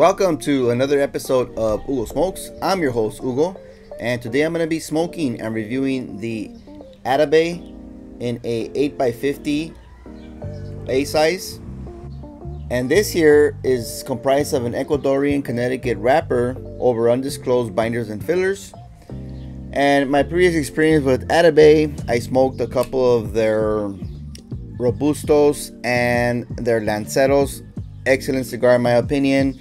Welcome to another episode of Hugo Smokes. I'm your host, Hugo, and today I'm going to be smoking and reviewing the Atabey in a 8x50 A size. And this here is comprised of an Ecuadorian Connecticut wrapper over undisclosed binders and fillers. And my previous experience with Atabey, I smoked a couple of their Robustos and their Lanceros. Excellent cigar in my opinion.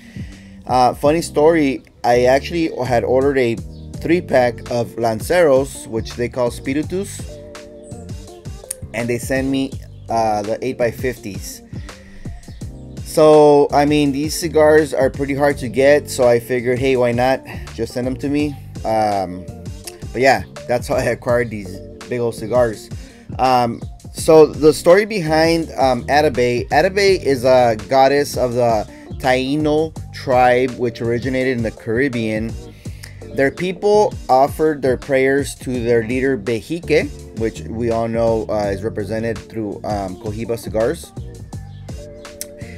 Funny story, I actually had ordered a 3-pack of Lanceros, which they call Spiritus, and they sent me the 8x50s. So I mean, these cigars are pretty hard to get, so I figured, hey, why not just send them to me. But yeah, that's how I acquired these big old cigars. So the story behind Atabey. Atabey is a goddess of the Taino tribe, which originated in the Caribbean. Their people offered their prayers to their leader Bejique, which we all know is represented through Cohiba cigars,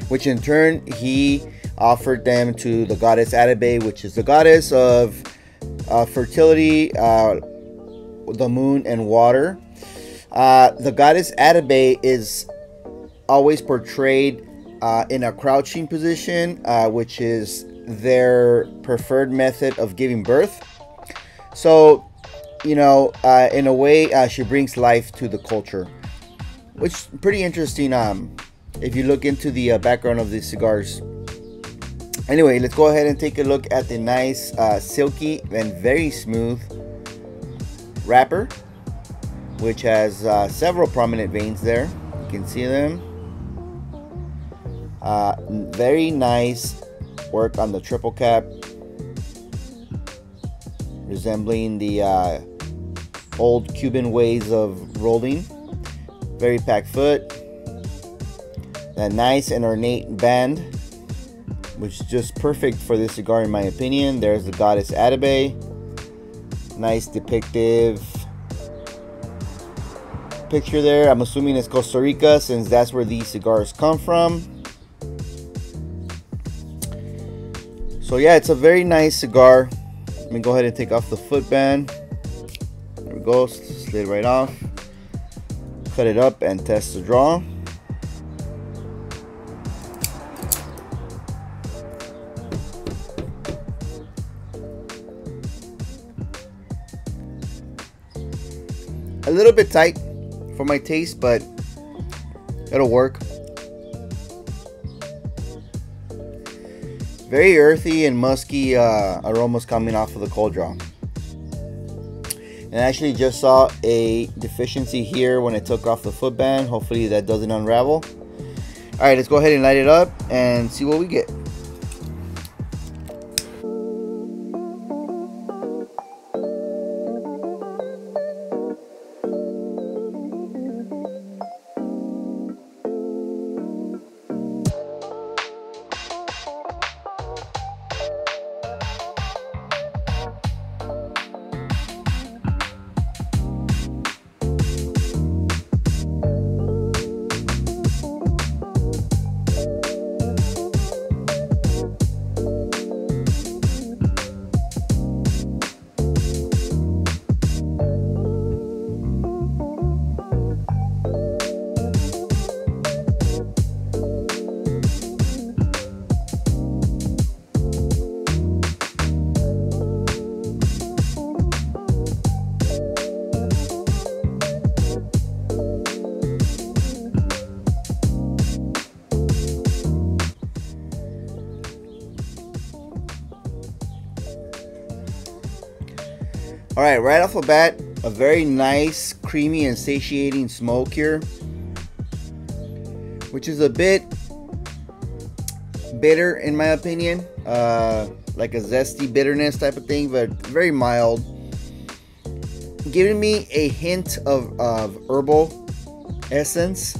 which in turn he offered them to the goddess Atabey, which is the goddess of fertility, the moon, and water. The goddess Atabey is always portrayed in a crouching position, which is their preferred method of giving birth. So, you know, in a way, she brings life to the culture, which is pretty interesting if you look into the background of these cigars. Anyway, let's go ahead and take a look at the nice, silky, and very smooth wrapper, which has several prominent veins there. You can see them. Very nice work on the triple cap, resembling the old Cuban ways of rolling. Very packed foot. That nice and ornate band, which is just perfect for this cigar in my opinion. There's the goddess Atabey. Nice depictive picture there. I'm assuming it's Costa Rica, since that's where these cigars come from. So yeah, it's a very nice cigar. Let me go ahead and take off the footband. There we go, slid right off. Cut it up and test the draw. A little bit tight for my taste, but it'll work. Very earthy and musky aromas coming off of the cold draw. And I actually just saw a deficiency here when I took off the footband. Hopefully that doesn't unravel. Alright, let's go ahead and light it up and see what we get. Alright, right off the bat, a very nice, creamy, and satiating smoke here, which is a bit bitter in my opinion, like a zesty bitterness type of thing, but very mild, giving me a hint of herbal essence.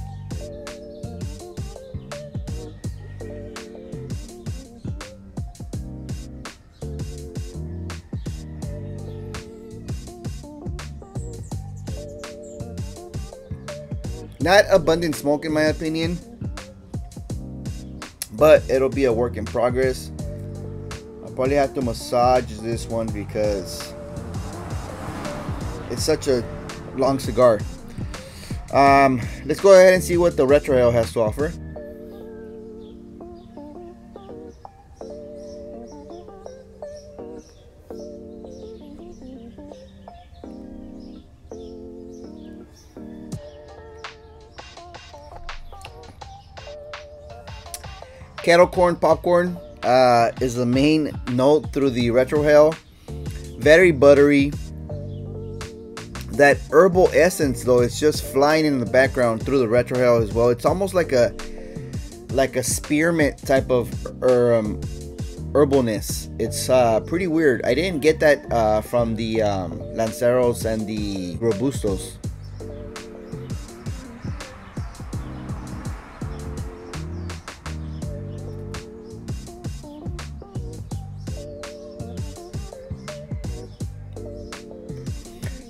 Not abundant smoke in my opinion, but it'll be a work in progress. probably have to massage this one because it's such a long cigar. Let's go ahead and see what the Retrohale has to offer. Kettle corn popcorn is the main note through the Retrohale. Very buttery. That herbal essence though, it's just flying in the background through the Retrohale as well. It's almost like a spearmint type of herbalness. It's pretty weird. I didn't get that from the Lanceros and the Robustos.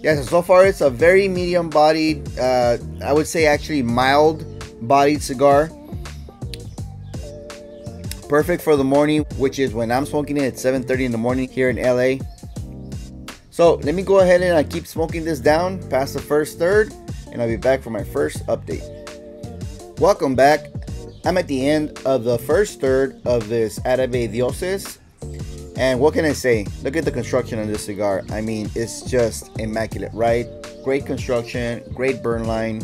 Yeah, so far it's a very medium-bodied, I would say actually mild-bodied cigar. Perfect for the morning, which is when I'm smoking it at 7:30 in the morning here in LA. So let me go ahead and I keep smoking this down past the first third, and I'll be back for my first update. Welcome back. I'm at the end of the first third of this Atabey Dioses. And what can I say? Look at the construction on this cigar. I mean, it's just immaculate, right? Great construction, great burn line.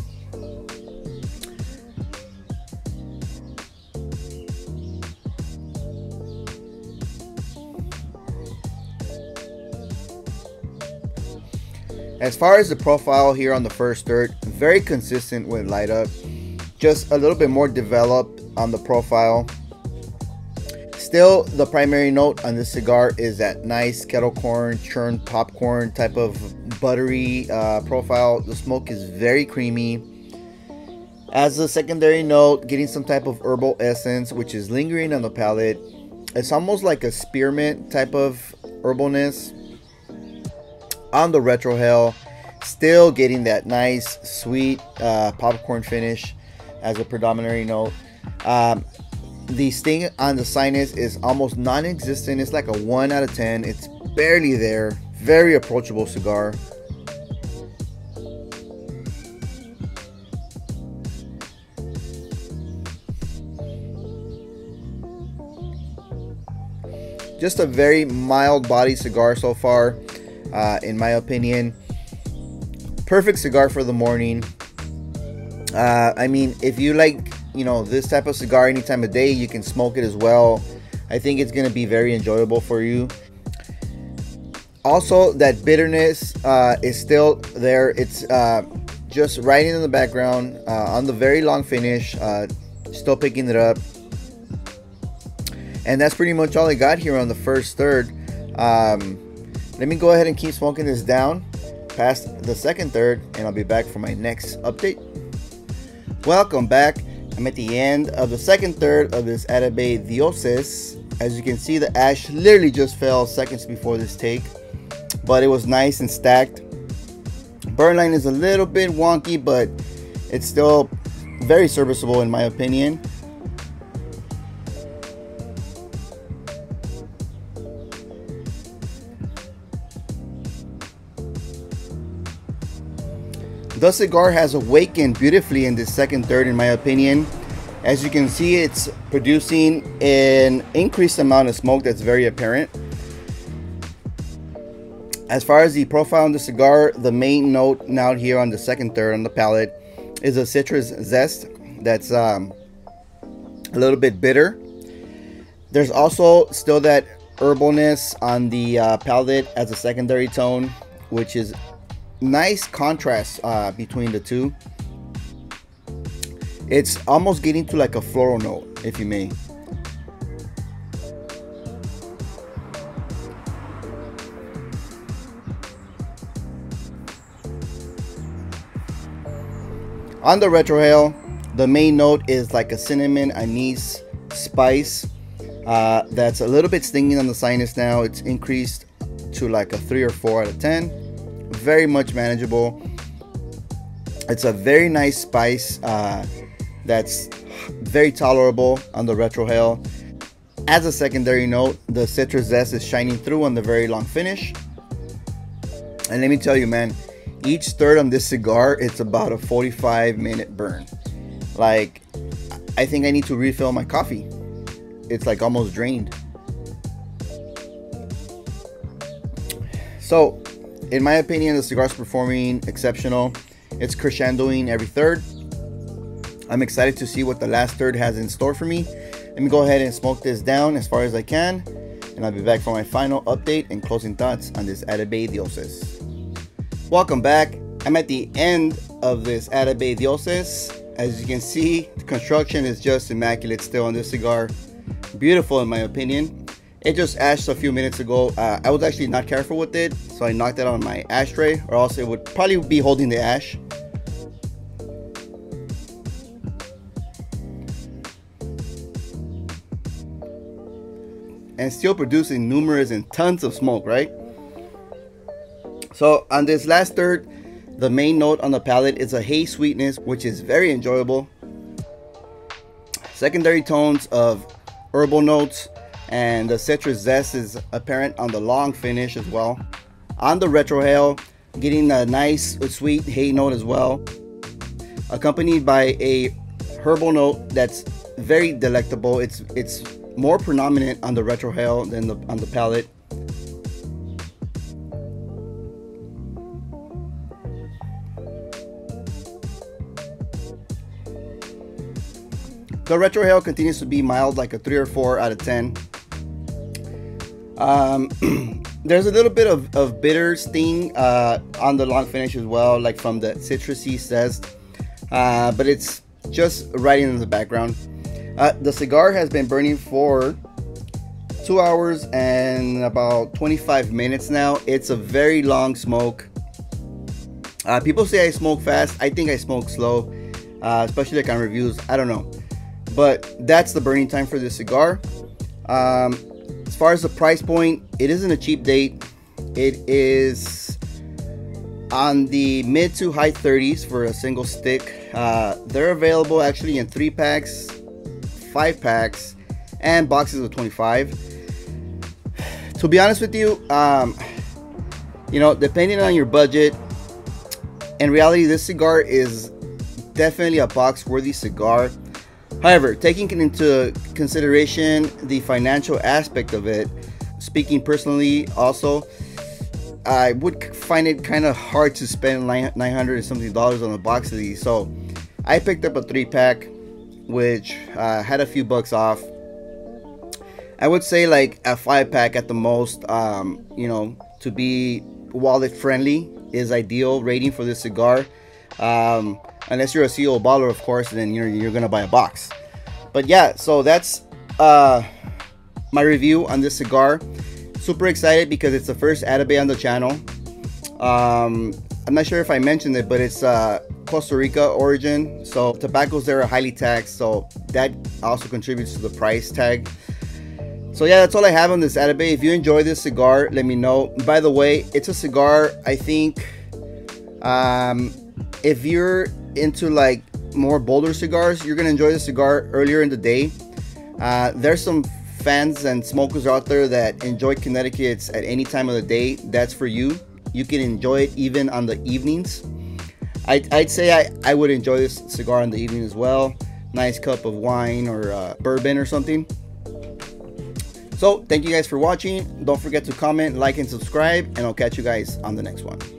As far as the profile here on the first third, very consistent with Light Up. Just a little bit more developed on the profile. Still, the primary note on this cigar is that nice kettle corn, churned popcorn type of buttery profile. The smoke is very creamy. As a secondary note, getting some type of herbal essence, which is lingering on the palate. It's almost like a spearmint type of herbalness. On the Retrohale, still getting that nice, sweet popcorn finish as a predominatory note. The sting on the sinus is almost non-existent. It's like a 1 out of 10. It's barely there. Very approachable cigar. Just a very mild body cigar so far, in my opinion. Perfect cigar for the morning. I mean, if you like, you know, this type of cigar any time of day, you can smoke it as well. I think it's going to be very enjoyable for you. Also, that bitterness is still there. It's just right in the background on the very long finish, still picking it up. And that's pretty much all I got here on the first third. Let me go ahead and keep smoking this down past the second third, and I'll be back for my next update. Welcome back. I'm at the end of the second third of this Atabey Dioses. As you can see, the ash literally just fell seconds before this take, but it was nice and stacked. Burn line is a little bit wonky, but it's still very serviceable in my opinion. The cigar has awakened beautifully in this second third in my opinion. As you can see, it's producing an increased amount of smoke that's very apparent. As far as the profile on the cigar, the main note now here on the second third on the palate is a citrus zest that's a little bit bitter. There's also still that herbalness on the palate as a secondary tone, which is nice contrast between the two. It's almost getting to like a floral note, if you may. On the Retrohale, the main note is like a cinnamon, anise, spice that's a little bit stinging on the sinus now. It's increased to like a 3 or 4 out of 10. Very much manageable. It's a very nice spice that's very tolerable on the Retrohale. As a secondary note, the citrus zest is shining through on the very long finish. And let me tell you, man, each third on this cigar, it's about a 45-minute burn. Like, I think I need to refill my coffee. It's like almost drained. So, in my opinion, the cigar's performing exceptional. It's crescendoing every third. I'm excited to see what the last third has in store for me. Let me go ahead and smoke this down as far as I can, and I'll be back for my final update and closing thoughts on this Atabey Dioses. Welcome back. I'm at the end of this Atabey Dioses. As you can see, the construction is just immaculate still on this cigar. Beautiful in my opinion. It just ashed a few minutes ago. I was actually not careful with it, so I knocked it on my ashtray, or else it would probably be holding the ash. And still producing numerous and tons of smoke, right? So on this last third, the main note on the palate is a haze sweetness, which is very enjoyable. Secondary tones of herbal notes and the citrus zest is apparent on the long finish as well. On the retrohale, getting a nice sweet hay note as well, accompanied by a herbal note that's very delectable. It's more predominant on the retrohale than on the palate. The retrohale continues to be mild, like a 3 or 4 out of 10. There's a little bit of bitter sting on the long finish as well, like from the citrusy zest, but it's just right in the background. The cigar has been burning for 2 hours and about 25 minutes now. It's a very long smoke. People say I smoke fast. I think I smoke slow, especially like on reviews. I don't know. But that's the burning time for this cigar. As far as the price point, it isn't a cheap date. It is on the mid to high 30s for a single stick. They're available actually in 3-packs. 5-packs and boxes of 25. To be honest with you, you know, depending on your budget, in reality this cigar is definitely a box worthy cigar. However, taking into consideration the financial aspect of it, speaking personally also, I would find it kind of hard to spend $900 and something on a box of these. So I picked up a 3-pack which had a few bucks off. I would say like a 5-pack at the most, you know, to be wallet friendly is ideal rating for this cigar. Unless you're a CO baller, of course, then you're gonna buy a box. But yeah, so that's my review on this cigar. Super excited because it's the first Atabey on the channel. I'm not sure if I mentioned it, but it's Costa Rica origin, so tobaccos there are highly taxed, so that also contributes to the price tag. So yeah, that's all I have on this Atabey. If you enjoy this cigar, let me know. By the way, it's a cigar, I think, if you're into like more bolder cigars, you're gonna enjoy the cigar earlier in the day. There's some fans and smokers out there that enjoy Connecticut's at any time of the day. That's for you. You can enjoy it even on the evenings. I'd say I would enjoy this cigar in the evening as well. Nice cup of wine or bourbon or something. So thank you guys for watching. Don't forget to comment, like, and subscribe, and I'll catch you guys on the next one.